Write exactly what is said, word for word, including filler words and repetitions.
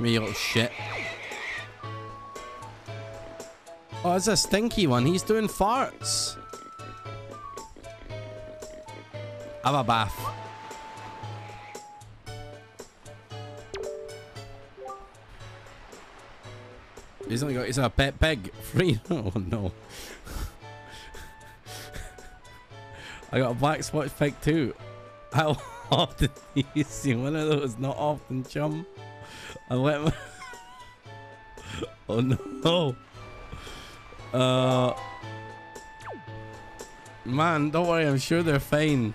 Me, you little shit. Oh, it's a stinky one. He's doing farts. Have a bath. He's only got, he's a pet pig. Free. Oh, no. I got a black spotted pig too. How often do you see one of those? Not often, chum. I let my... Oh, no. Uh, man, don't worry. I'm sure they're fine.